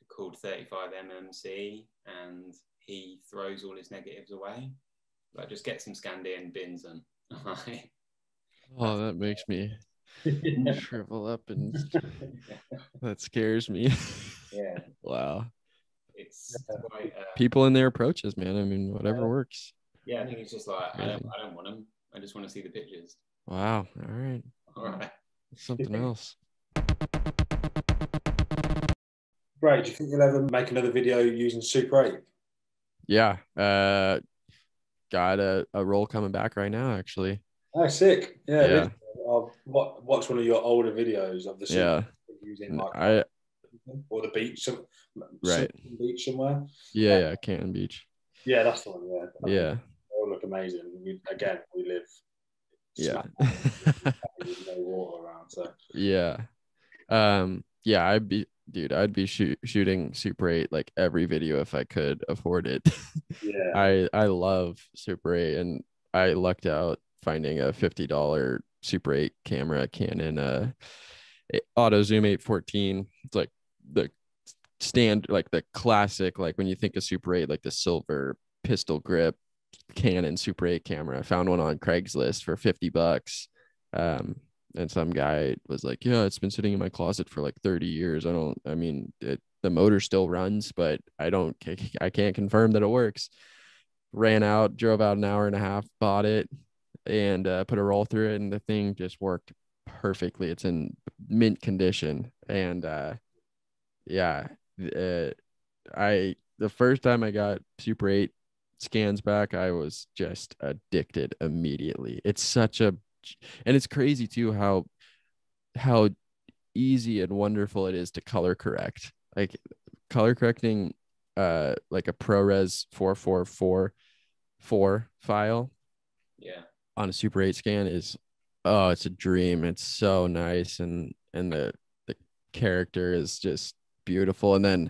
called 35mmc, and he throws all his negatives away. Like, just gets some scanned in, bins them. Oh, that makes me shrivel up, and that scares me. Yeah. Wow. It's quite, people and their approaches, man. I mean, whatever works. Yeah, I think it's just like, I don't want them. I just want to see the pictures. Wow. All right. All right. That's something else. Right. Do you think you'll ever make another video using Super 8? Yeah. Got a roll coming back right now, actually. Oh, sick. Yeah. Yeah. I'll watch one of your older videos of the Super using like or the beach, some beach somewhere. Yeah, yeah, Canton Beach. Yeah, that's the one. Yeah. Yeah. They all look amazing. We live. Yeah. There's no water around, so. Yeah. Yeah, I'd be shooting Super 8 like every video if I could afford it. Yeah. I love Super 8, and I lucked out finding a $50 Super 8 camera, Canon auto zoom 814. It's like the standard, like the classic, like when you think of Super 8, like the silver pistol grip Canon Super 8 camera. I found one on Craigslist for $50. And some guy was like, yeah, it's been sitting in my closet for like 30 years. The motor still runs, but I can't confirm that it works. Ran out, drove out an hour and a half, bought it, and put a roll through it. And the thing just worked perfectly. It's in mint condition. And the first time I got Super 8 scans back, I was just addicted immediately. It's such a, and it's crazy too how easy and wonderful it is to color correct. Like color correcting like a ProRes 4444 file on a Super 8 scan is, oh, it's a dream. It's so nice, and the character is just beautiful. And then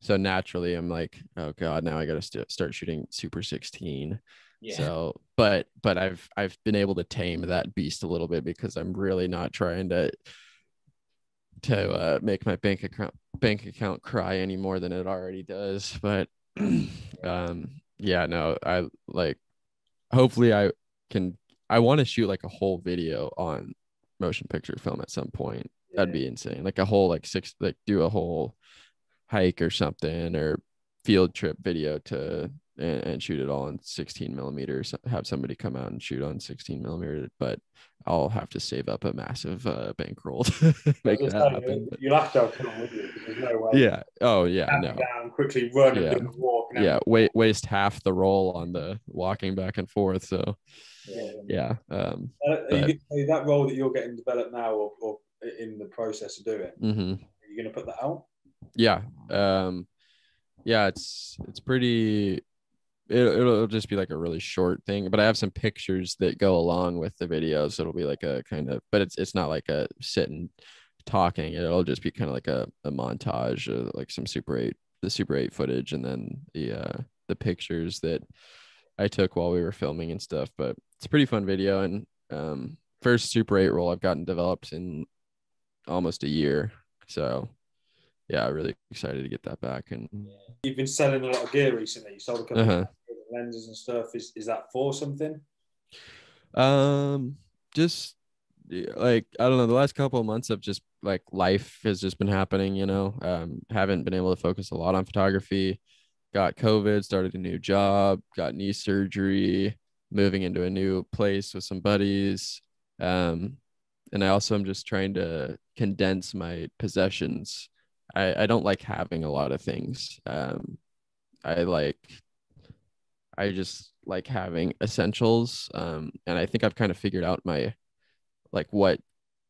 so naturally I'm like, oh god, now I gotta start shooting Super 16. Yeah. So, but I've been able to tame that beast a little bit, because I'm really not trying to make my bank account cry any more than it already does. But hopefully I want to shoot like a whole video on motion picture film at some point. Yeah. That'd be insane. Like a whole do a whole hike or something, or field trip video and shoot it all on 16mm. Have somebody come out and shoot on 16mm, but I'll have to save up a massive bankroll to make that happen. You'll have to come on with you, because there's no way. Yeah. Oh yeah. No. Down quickly, run and walk. And waste half the roll on the walking back and forth. So yeah. That roll that you're getting developed now, or in the process of doing, are you going to put that out? Yeah. It's pretty. It'll just be like a really short thing, but I have some pictures that go along with the videos. So it'll be like a kind of, but it's not like a sit and talking. It'll just be kind of like a montage of like some Super 8 footage, and then the pictures that I took while we were filming and stuff. But it's a pretty fun video, and first Super 8 roll I've gotten developed in almost a year. So yeah, really excited to get that back. And you've been selling a lot of gear recently. You sold a couple of lenses and stuff. Is that for something? Just like, I don't know, the last couple of months of just like life has just been happening, you know. Haven't been able to focus a lot on photography. Got COVID, started a new job, got knee surgery, moving into a new place with some buddies. And I also am just trying to condense my possessions. I don't like having a lot of things. I just like having essentials. And I think I've kind of figured out my, like, what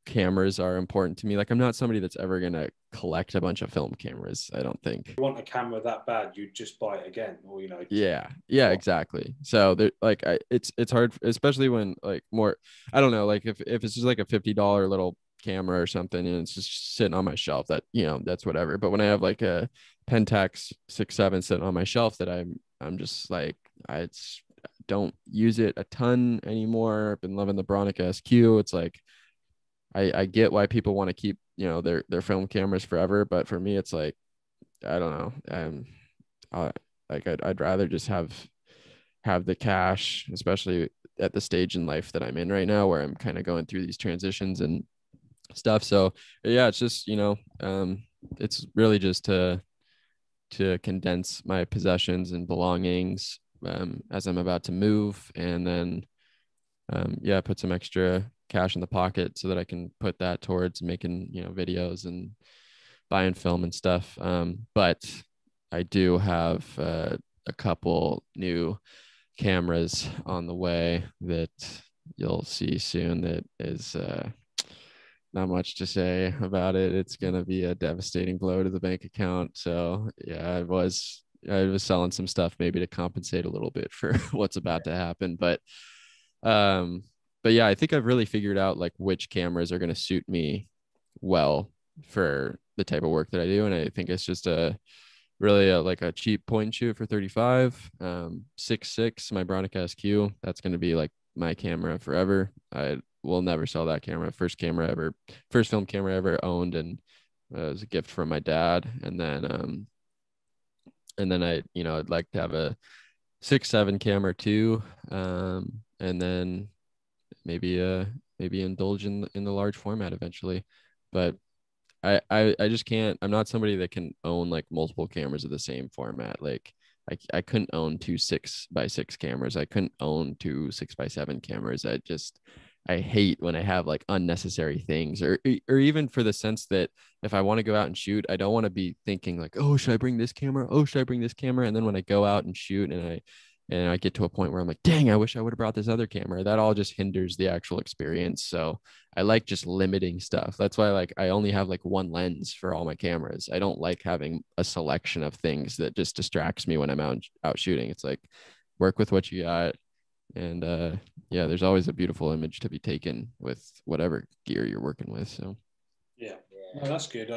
cameras are important to me. Like, I'm not somebody that's ever going to collect a bunch of film cameras, I don't think. If you want a camera that bad, you just buy it again, or, you know. Yeah. Yeah, exactly. So there, like, it's hard, especially when like more, I don't know, like if it's just like a $50 little camera or something, and it's just sitting on my shelf, that, you know, that's whatever. But when I have like a Pentax 67 sitting on my shelf that I'm just like, I, it's don't use it a ton anymore. I've been loving the Bronica SQ. It's like, I get why people want to keep, you know, their film cameras forever. But for me, it's like, I don't know. I'd rather just have the cash, especially at the stage in life that I'm in right now, where I'm kind of going through these transitions and stuff. So yeah, it's just, you know, it's really just to condense my possessions and belongings as I'm about to move. And then, yeah, put some extra cash in the pocket so that I can put that towards making, you know, videos and buying film and stuff. But I do have a couple new cameras on the way that you'll see soon. That is not much to say about it. It's going to be a devastating blow to the bank account. So yeah, I was selling some stuff maybe to compensate a little bit for what's about to happen. But yeah, I think I've really figured out like which cameras are going to suit me well for the type of work that I do. And I think it's just a cheap point and shoot for 35, 6.6, my Bronica SQ. That's going to be like my camera forever. I will never sell that camera. First film camera I ever owned. And it was a gift from my dad. And then I, you know, I'd like to have a 6.7 camera too. And then maybe indulge in the large format eventually. But I just can't, I'm not somebody that can own like multiple cameras of the same format. Like I couldn't own 2 6x6 cameras. I couldn't own 2 6x7 cameras. I hate when I have like unnecessary things or even for the sense that if I want to go out and shoot, I don't want to be thinking like, oh, should I bring this camera? Oh, should I bring this camera? And then when I go out and shoot and I get to a point where I'm like, dang, I wish I would have brought this other camera. That all just hinders the actual experience. So I like just limiting stuff. That's why like I only have like one lens for all my cameras. I don't like having a selection of things that just distracts me when I'm out shooting. It's like work with what you got. And yeah, there's always a beautiful image to be taken with whatever gear you're working with. So yeah. No, that's good.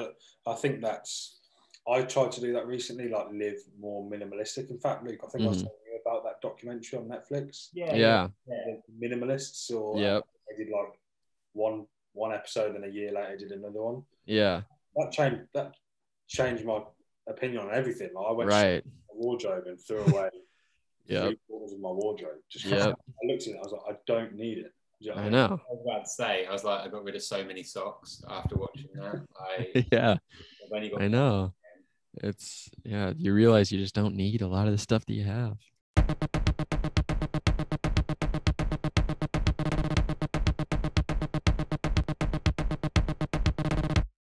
I think that's, I tried to do that recently, like live more minimalistic. In fact, Luke, I think I was talking about that documentary on Netflix. Yeah. Minimalists, or they did like one episode, and a year later did another one. Yeah, that changed my opinion on everything. Like I went to my wardrobe and threw away. Three quarters of my wardrobe. Just I looked at it, I was like, I don't need it. Do you know what I know. I was about to say, I was like, I got rid of so many socks after watching that. I know. It's you realize you just don't need a lot of the stuff that you have.